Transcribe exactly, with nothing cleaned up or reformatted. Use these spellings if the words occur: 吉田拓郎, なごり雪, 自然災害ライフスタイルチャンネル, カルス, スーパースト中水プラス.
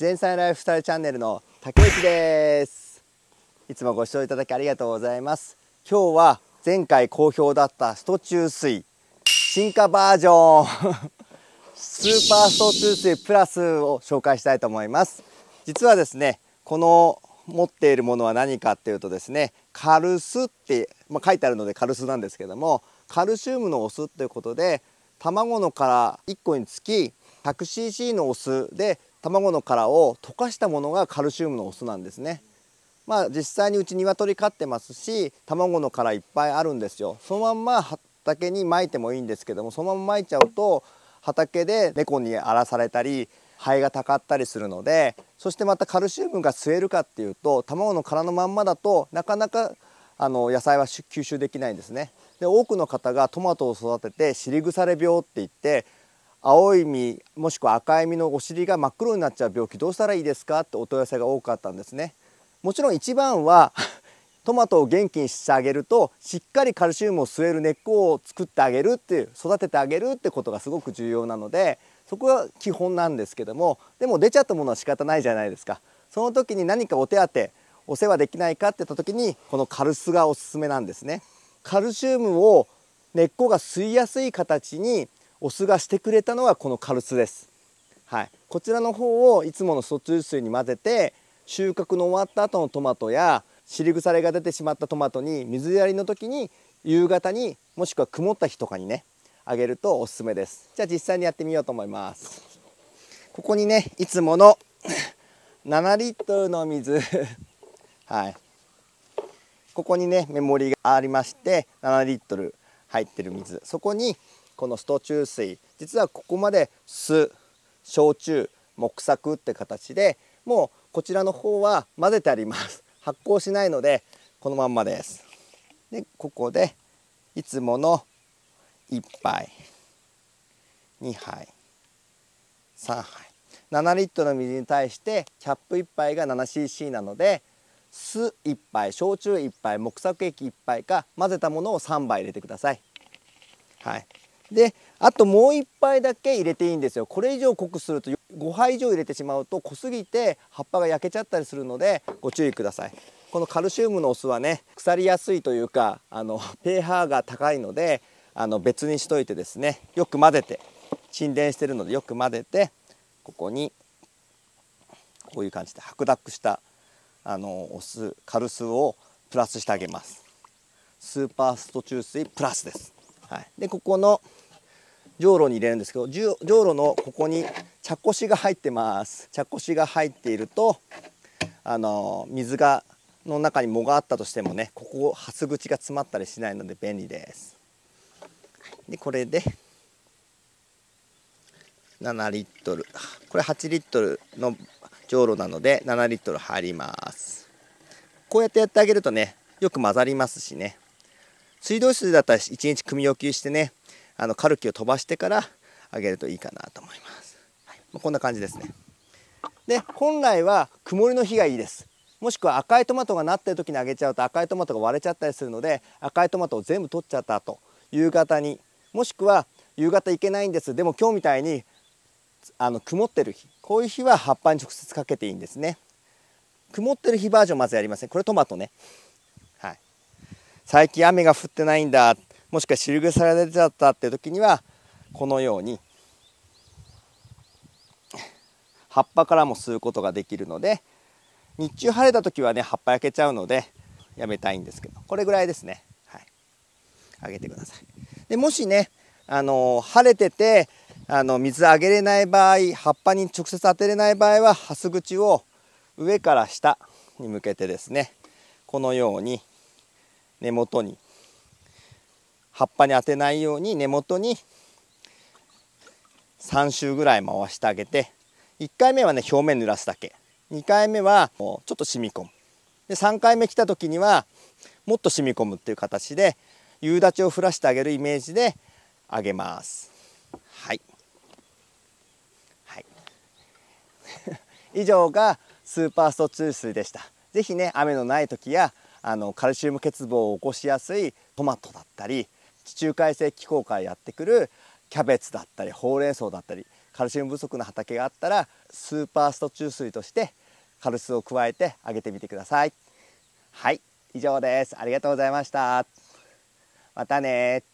自然災害ライフスタイルチャンネルの竹内です。いつもご視聴いただきありがとうございます。今日は前回好評だったスト中水進化バージョンスーパースト中水プラスを紹介したいと思います。実はですね、この持っているものは何かっていうとですね、カルスって、まあ、書いてあるのでカルスなんですけども、カルシウムのお酢ということで、卵の殻いっこにつき ひゃくシーシー のお酢で卵の殻を溶かしたものがカルシウムのお酢なんですね。まあ実際にうち鶏飼ってますし、卵の殻いっぱいあるんですよ。そのまんま畑に撒いてもいいんですけども、そのまま撒いちゃうと畑で猫に荒らされたり肺がたかったりするので、そしてまたカルシウムが吸えるかっていうと、卵の殻のまんまだとなかなかあの野菜は吸収できないんですね。で、多くの方がトマトを育てて尻腐れ病って言って、青い実もしくは赤い実のお尻が真っ黒になっちゃう病気どうしたらいいですかってお問い合わせが多かったんですね。もちろん一番はトマトを元気にしてあげると、しっかりカルシウムを吸える根っこを作ってあげるっていう、育ててあげるってことがすごく重要なので、そこが基本なんですけども、でも出ちゃったものは仕方ないじゃないですか。その時に何かお手当て、お世話できないかって言った時に、このカルスがおすすめなんですね。カルシウムを根っこが吸いやすい形にお酢がしてくれたのがこのカルスです、はい、こちらの方をいつものスト中水に混ぜて、収穫の終わった後のトマトや尻腐れが出てしまったトマトに水やりの時に、夕方にもしくは曇った日とかにね、あげるとおすすめです。じゃあ実際にやってみようと思います。ここにね、いつものななリットルの水はい、ここにね目盛りがありまして、ななリットル入ってる水、そこにこのスト中水、実はここまで酢、焼酎、木柵って形で、もうこちらの方は混ぜてあります。発酵しないのでこのまんまです。で、ここでいつものいっぱい、にはい、さんはい、ななリットルの水に対してキャップいっぱいが ななシーシー なので、酢いっぱい、焼酎いっぱい、木柵液いっぱいか、混ぜたものをさんばい入れてください。はい、で、あともういっぱいだけ入れていいんですよ。これ以上濃くするとごはい以上入れてしまうと濃すぎて葉っぱが焼けちゃったりするのでご注意ください。このカルシウムのお酢はね、腐りやすいというか、あの pH が高いので、あの別にしといてですね、よく混ぜて、沈殿してるのでよく混ぜて、ここにこういう感じで白濁したあのお酢、カルスをプラスしてあげます。スーパースト中水プラスです、はい、で、ここのじょうろに入れるんですけど、じょうろのここに茶こしが入ってます。茶こしが入っていると、あの水がの中に藻があったとしてもね、ここはす口が詰まったりしないので便利です。で、これでななリットル、これはちリットルのじょうろなのでななリットル入ります。こうやってやってあげるとね、よく混ざりますしね。水道水だったらいちにち組み置きしてね、あのカルキを飛ばしてからあげるといいかなと思います、はい、まあ、こんな感じですね。で、本来は曇りの日がいいです。もしくは赤いトマトがなってる時にあげちゃうと、赤いトマトが割れちゃったりするので、赤いトマトを全部取っちゃった後、夕方に、もしくは夕方いけないんです、でも今日みたいにあの曇ってる日、こういう日は葉っぱに直接かけていいんですね。曇ってる日バージョンまずやりません。これトマトね、はい、最近雨が降ってないんだ、もしくは汁臭が出ちゃったっていう時には、このように葉っぱからも吸うことができるので、日中晴れた時はね葉っぱ焼けちゃうのでやめたいんですけど、これぐらいですね、はい、あげてください。で、もしね、あの晴れててあの水あげれない場合、葉っぱに直接当てれない場合は、はす口を上から下に向けてですね、このように根元に、葉っぱに当てないように根元にさんしゅうぐらい回してあげて、いっかいめはね表面濡らすだけ、にかいめはちょっと染み込む、でさんかいめ来た時にはもっと染み込むっていう形で、夕立を降らしてあげるイメージであげます。はいはい以上がスーパースト中水でした。是非ね、雨のない時やあのカルシウム欠乏を起こしやすいトマトだったり、地中海性気候からやってくるキャベツだったり、ほうれん草だったり、カルシウム不足の畑があったらスーパースト注水としてカルスを加えてあげてみてください。はい、以上です。ありがとうございました。またね。